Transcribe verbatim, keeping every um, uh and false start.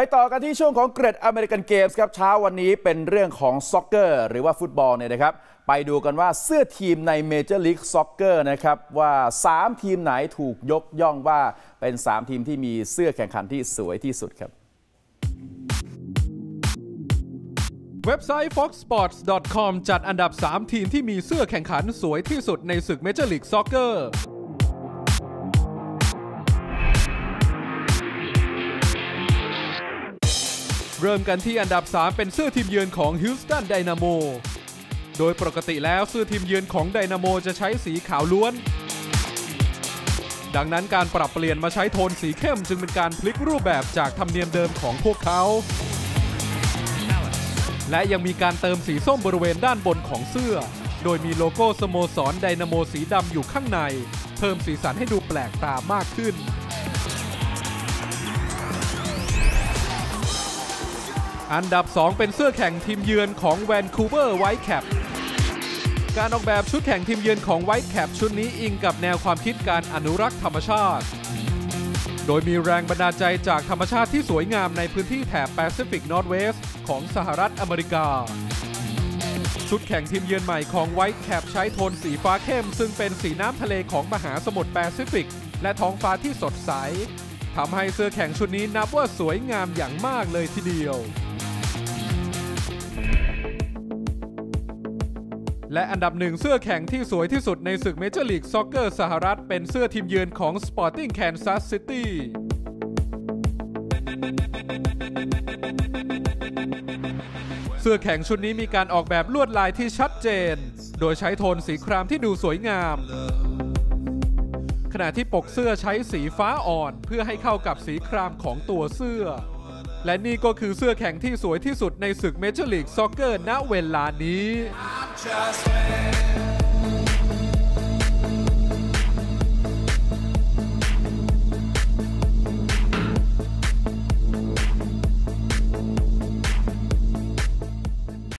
ไปต่อกันที่ช่วงของเกรดอเมริกันเกมส์ครับเช้าวันนี้เป็นเรื่องของซ็อกเกอร์หรือว่าฟุตบอลเนี่ยนะครับไปดูกันว่าเสื้อทีมในเมเจอร์ลีกซ็อกเกอร์นะครับว่าสามทีมไหนถูกยกย่องว่าเป็นสามทีมที่มีเสื้อแข่งขันที่สวยที่สุดครับเว็บไซต์ fox sports dot com จัดอันดับสามทีมที่มีเสื้อแข่งขันสวยที่สุดในศึกเมเจอร์ลีกซ็อกเกอร์เริ่มกันที่อันดับสามเป็นเสื้อทีมเยือนของฮิวสตันไดนาโมโดยปกติแล้วเสื้อทีมเยือนของไดนาโมจะใช้สีขาวล้วนดังนั้นการปรับเปลี่ยนมาใช้โทนสีเข้มจึงเป็นการพลิกรูปแบบจากธรรมเนียมเดิมของพวกเขาและยังมีการเติมสีส้มบริเวณด้านบนของเสื้อโดยมีโลโก้สโมสรไดนาโมสีดำอยู่ข้างในเพิ่มสีสันให้ดูแปลกตามากขึ้นอันดับสองเป็นเสื้อแข่งทีมเยือนของแวนคูเวอร์ไวท์แคปการออกแบบชุดแข่งทีมเยือนของไวท์แคปชุดนี้อิงกับแนวความคิดการอนุรักษ์ธรรมชาติโดยมีแรงบันดาลใจจากธรรมชาติที่สวยงามในพื้นที่แถบแปซิฟิกนอร์ทเวสต์ของสหรัฐอเมริกาชุดแข่งทีมเยือนใหม่ของไวท์แคปใช้โทนสีฟ้าเข้มซึ่งเป็นสีน้ำทะเลของมหาสมุทรแปซิฟิกและท้องฟ้าที่สดใสทำให้เสื้อแข่งชุดนี้นับว่าสวยงามอย่างมากเลยทีเดียวและอันดับหนึ่งเสื้อแข่งที่สวยที่สุดในศึกเมเจอร์ลีกซ็อกเกอร์สหรัฐเป็นเสื้อทีมเยือนของ Sporting Kansas City เสื้อแข่งชุดนี้มีการออกแบบลวดลายที่ชัดเจนโดยใช้โทนสีครามที่ดูสวยงามขณะที่ปกเสื้อใช้สีฟ้าอ่อนเพื่อให้เข้ากับสีครามของตัวเสื้อและนี่ก็คือเสื้อแข่งที่สวยที่สุดในศึกเมเจอร์ลีกซ็อกเกอร์ณเวลานี้